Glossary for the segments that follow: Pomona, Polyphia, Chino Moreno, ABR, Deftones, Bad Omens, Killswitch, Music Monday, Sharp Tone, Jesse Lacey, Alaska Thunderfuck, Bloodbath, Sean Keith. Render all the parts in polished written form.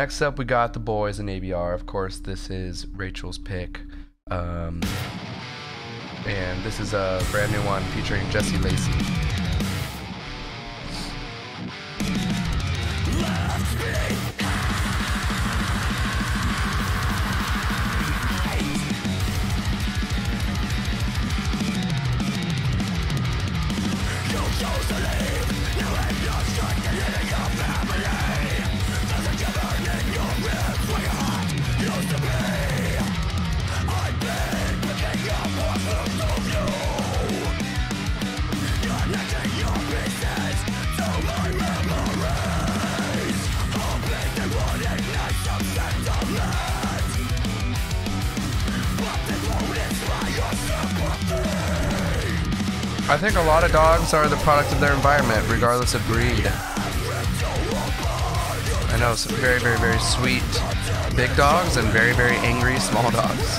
Next up, we got The Boys and ABR. Of course, this is Rachel's pick. And this is a brand new one featuring Jesse Lacey. I think a lot of dogs are the product of their environment, regardless of breed. I know some very, very, very sweet big dogs and very, very angry small dogs.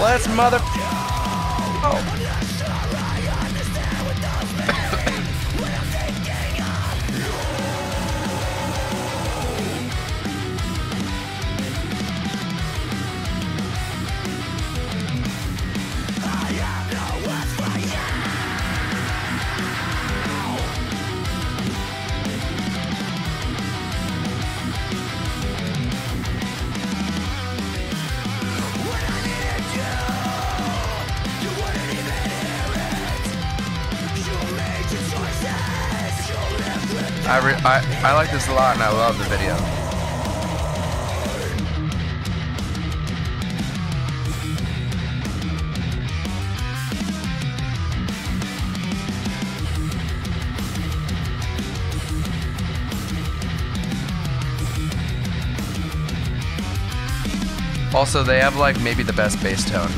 Let's mother... Oh. I like this a lot and I love the video. Also, they have like maybe the best bass tone.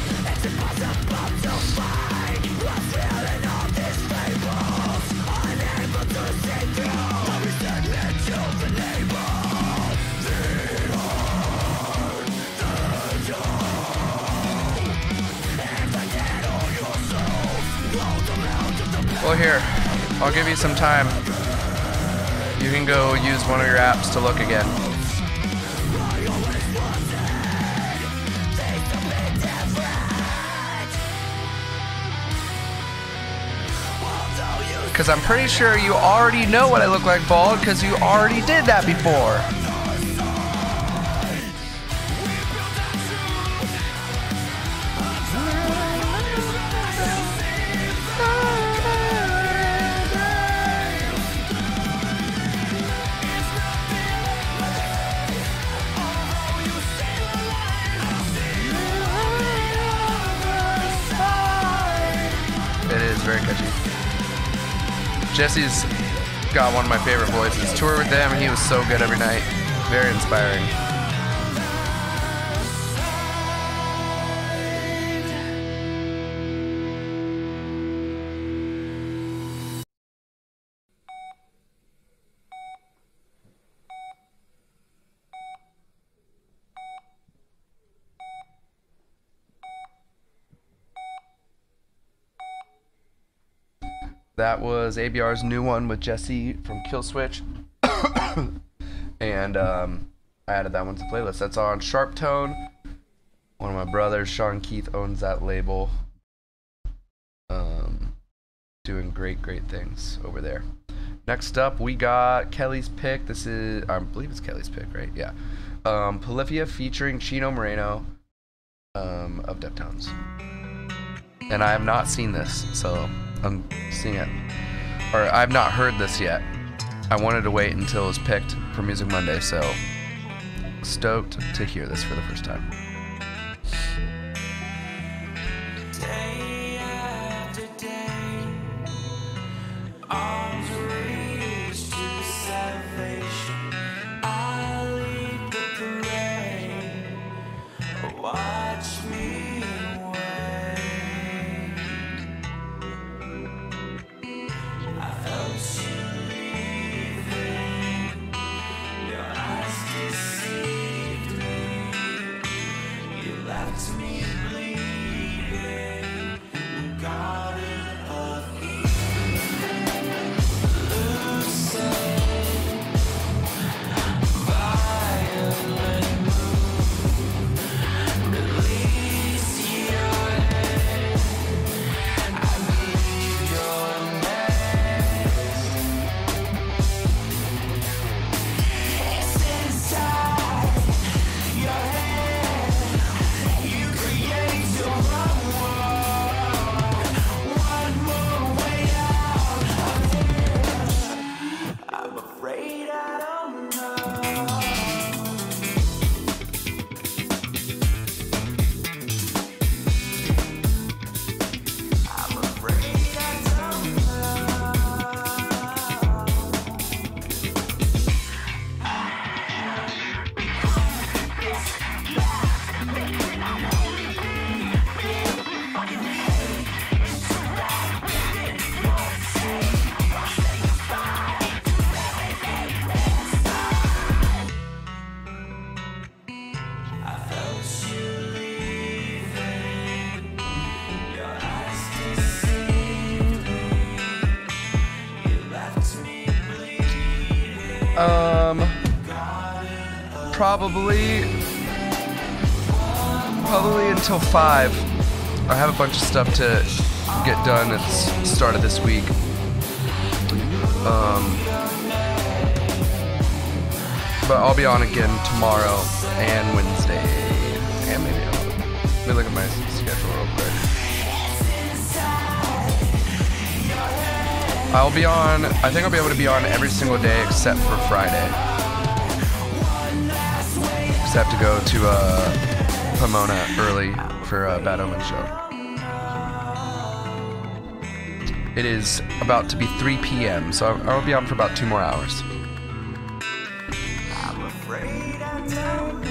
Well, here, I'll give you some time. You can go use one of your apps to look again. Because I'm pretty sure you already know what I look like bald, because you already did that before. Very catchy. Jesse's got one of my favorite voices. Toured with them, he was so good every night. Very inspiring. That was ABR's new one with Jesse from Killswitch. And I added that one to the playlist. That's on Sharp Tone. One of my brothers, Sean Keith, owns that label. Doing great things over there. Next up, we got Kelly's pick. This is, I believe it's Kelly's pick, right? Yeah. Polyphia featuring Chino Moreno of Deftones. And I have not seen this, so I'm seeing it. Or I've not heard this yet. I wanted to wait until it was picked for Music Monday, so stoked to hear this for the first time. Probably until 5. I have a bunch of stuff to get done at the start of this week. But I'll be on again tomorrow and Wednesday, and maybe I'll, let me look at my schedule real quick. I'll be on, I think I'll be able to be on every single day except for Friday. Have to go to Pomona early for a Bad Omens show. It is about to be 3 p.m., so I'll be on for about 2 more hours. I'm afraid I don't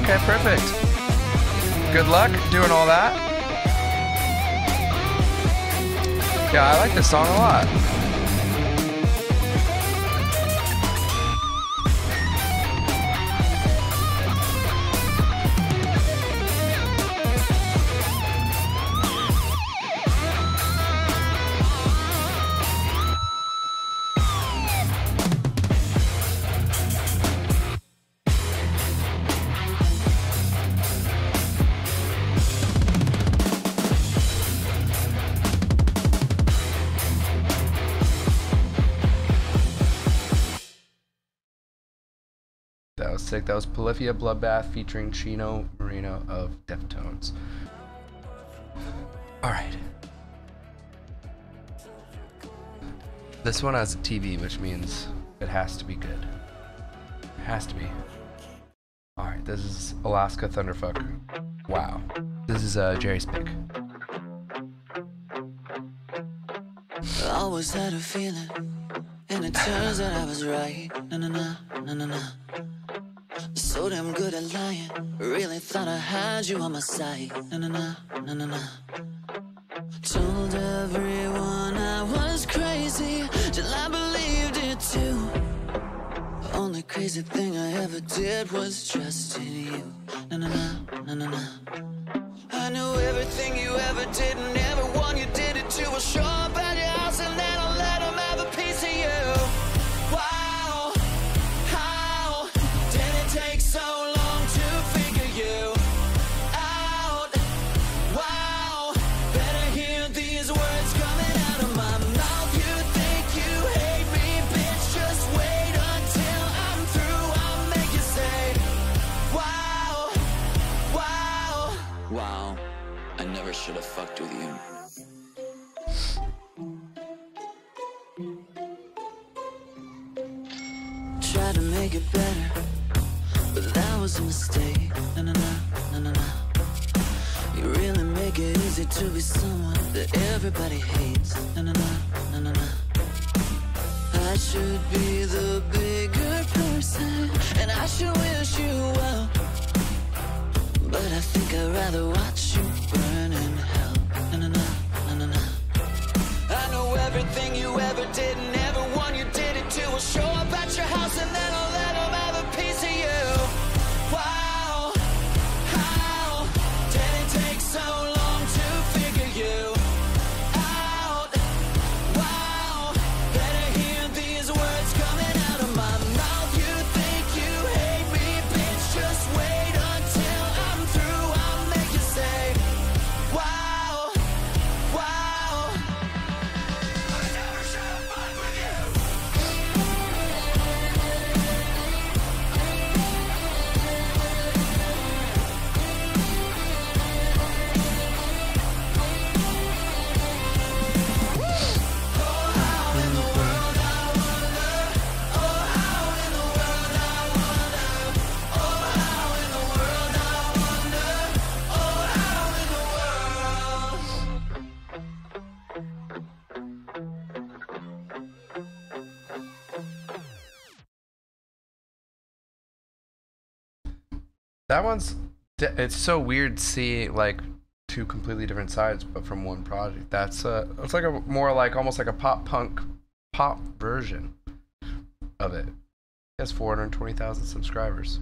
know. Okay, perfect. Good luck doing all that. Yeah, I like this song a lot. That was Polyphia, Bloodbath featuring Chino Moreno of Deftones. Alright. This one has a TV, which means it has to be good. It has to be. Alright, this is Alaska Thunderfuck. Wow. This is Jerry's pick. I always had a feeling, and it turns out I was right. Na-na-na, na-na-na. So damn good at lying. Really thought I had you on my side. Na na na, na na na. Told everyone I was crazy till I believed it too. only crazy thing I ever did was trust in you. Na na na na na na. I knew everything you ever did and everyone you did it to. Was show up at your house and then I let them have a piece of you. Wow, how did it take so long to figure you out? Wow, better hear these words coming out of my mouth. You think you hate me, bitch, just wait until I'm through. I'll make you say, wow, wow, wow. I never should have fucked with you. Tried to make it better, but that was a mistake. Na na na na na. You really make it easy to be someone that everybody hates. Na na na na na. I should be the bigger person, and I should wish you well. But I think I'd rather watch you burn in hell. Na na na na na na. I know everything you ever did and everyone you did it to. Will show up at your house and then I'll let them have a piece of you. Wow, how did it take so long to figure you out? Wow, better hear these words coming out of my mouth. You think you hate me, bitch, just wait until I'm through. I'll make you say, wow, wow. I never should have fucked with you. Oh, how in the world I wonder. Oh, how in the world I wonder. Oh, how in the world I wonder. Oh, how in the world. That one's it's so weird seeing like two completely different sides but from one project. That's it's like a more like almost like a pop punk pop version of it. He has 420,000 subscribers.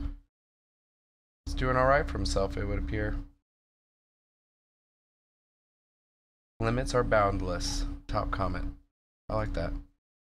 He's doing all right for himself, it would appear. Limits are boundless. Top comment. I like that.